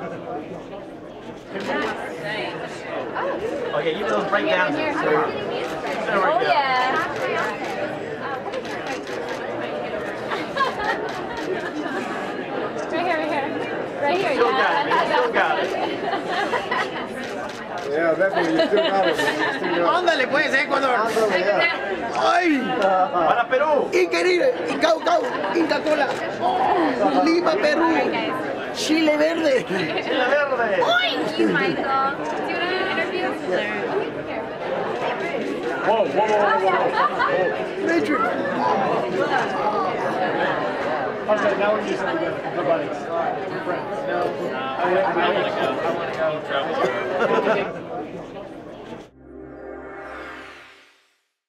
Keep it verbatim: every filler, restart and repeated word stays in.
Oh. Okay, you those break down. Here. So oh, right yeah. Right here, right here. Right here, still yeah. Still got it. Yeah, that way you still got it. Ándale, pues, Ecuador. ¡Ay! Para Perú. Increíble. Incau, cau. Inca-cola. Oh, Lima, Perú. Chile verde. Chile verde. Thank you, Michael. Do you want to interview? Whoa, whoa, whoa, whoa. Major. Okay, now we're just the buddies. We're friends. No, I want to go. I want to go travel.